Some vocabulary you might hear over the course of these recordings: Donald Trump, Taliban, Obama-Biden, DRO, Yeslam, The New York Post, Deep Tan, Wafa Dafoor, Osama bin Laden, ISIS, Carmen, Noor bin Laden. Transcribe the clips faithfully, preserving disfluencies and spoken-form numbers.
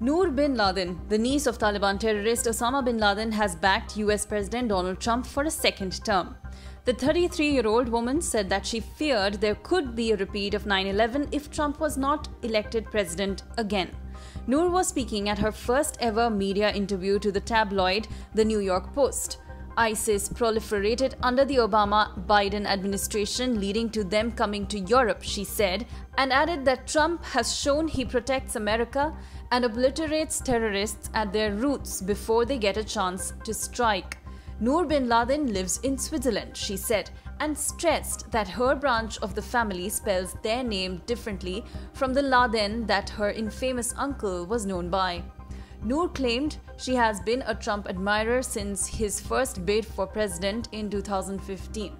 Noor bin Laden, the niece of Taliban terrorist Osama bin Laden, has backed U S President Donald Trump for a second term. The thirty-three-year-old woman said that she feared there could be a repeat of nine eleven if Trump was not elected president again. Noor was speaking at her first-ever media interview to the tabloid The New York Post. ISIS proliferated under the Obama-Biden administration, leading to them coming to Europe, she said, and added that Trump has shown he protects America and obliterates terrorists at their roots before they get a chance to strike. Noor bin Laden lives in Switzerland, she said, and stressed that her branch of the family spells their name differently from the Laden that her infamous uncle was known by. Noor claimed she has been a Trump admirer since his first bid for president in two thousand fifteen.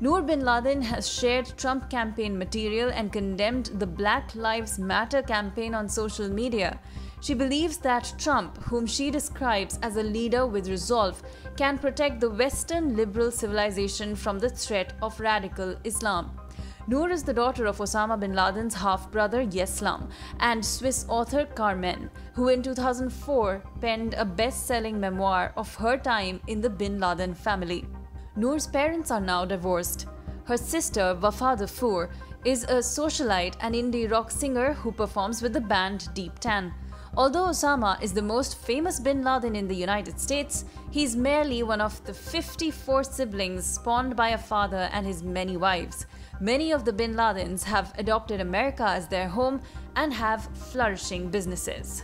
Noor bin Laden has shared Trump campaign material and condemned the Black Lives Matter campaign on social media. She believes that Trump, whom she describes as a leader with resolve, can protect the Western liberal civilization from the threat of radical Islam. Noor is the daughter of Osama bin Laden's half-brother Yeslam and Swiss author Carmen, who in two thousand four penned a best-selling memoir of her time in the bin Laden family. Noor's parents are now divorced. Her sister, Wafa Dafoor, is a socialite and indie rock singer who performs with the band Deep Tan. Although Osama is the most famous bin Laden in the United States, he's merely one of the fifty-four siblings spawned by a father and his many wives. Many of the bin Ladens have adopted America as their home and have flourishing businesses.